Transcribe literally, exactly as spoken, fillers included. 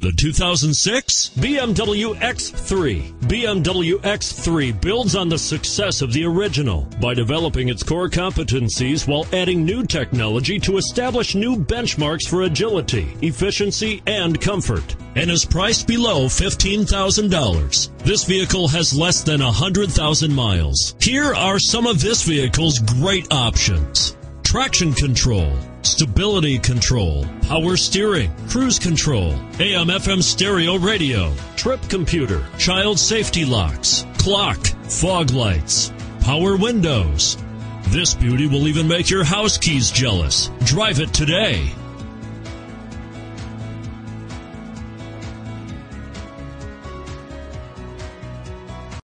The two thousand six B M W X three. B M W X three builds on the success of the original by developing its core competencies while adding new technology to establish new benchmarks for agility, efficiency, and comfort, and is priced below fifteen thousand dollars. This vehicle has less than one hundred thousand miles. Here are some of this vehicle's great options: traction control, stability control, power steering, cruise control, A M F M stereo radio, trip computer, child safety locks, clock, fog lights, power windows. This beauty will even make your house keys jealous. Drive it today.